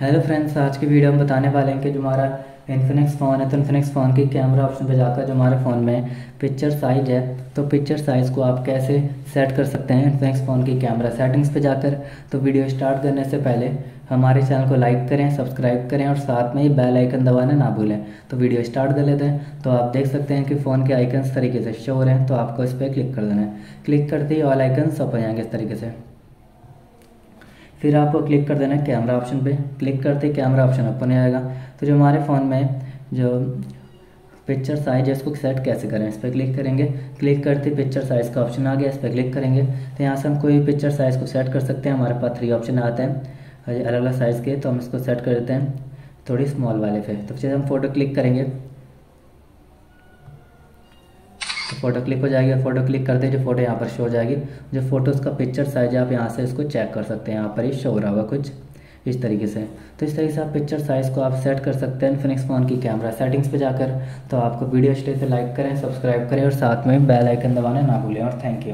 Hello friends, आज की video हम बताने वाले हैं कि जो हमारा इन्फिनिक्स फ़ोन है तो इन्फिनिक्स फ़ोन के कैमरा ऑप्शन पर जाकर जो हमारे फ़ोन में पिक्चर साइज़ है तो पिक्चर साइज़ को आप कैसे सेट कर सकते हैं इन्फिनिक्स फ़ोन की कैमरा सेटिंग्स पे जाकर। तो वीडियो स्टार्ट करने से पहले हमारे चैनल को लाइक करें, सब्सक्राइब करें और साथ में ही बेल आइकन दबाना ना भूलें। तो वीडियो स्टार्ट कर लेते हैं। तो आप देख सकते हैं कि फ़ोन के आइकन इस तरीके से शो हो रहे हैं, तो आपको इस पर क्लिक कर देना है। क्लिक करते ही ऑल आइकन्स ओपन हो जाएंगे इस तरीके से। फिर आपको क्लिक कर देना है कैमरा ऑप्शन पे। क्लिक करते ही कैमरा ऑप्शन ओपन हो जाएगा। तो जो हमारे फ़ोन में जो पिक्चर साइज़ है इसको सेट कैसे करें, इस पर क्लिक करेंगे। क्लिक करते ही पिक्चर साइज़ का ऑप्शन आ गया, इस पर क्लिक करेंगे। तो यहाँ से हम कोई भी पिक्चर साइज़ को सेट कर सकते हैं। हमारे पास 3 ऑप्शन आते हैं अलग अलग साइज़ के, तो हम इसको सेट कर देते हैं थोड़ी स्मॉल वाले पे। तो फिर हम फ़ोटो क्लिक करेंगे तो फ़ोटो क्लिक हो जाएगी। फ़ोटो क्लिक करते ही जो फोटो यहाँ पर शो हो जाएगी, जो फोटो उसका पिक्चर साइज़ है आप यहाँ से इसको चेक कर सकते हैं। यहाँ पर ही शो हो रहा होगा कुछ इस तरीके से। तो इस तरीके से आप पिक्चर साइज़ को आप सेट कर सकते हैं इन्फिनिक्स फ़ोन की कैमरा सेटिंग्स पे जाकर। तो आपको वीडियो अच्छी लगे तो लाइक करें, सब्सक्राइब करें और साथ में बेल आइकन दबाना ना भूलें। और थैंक यू।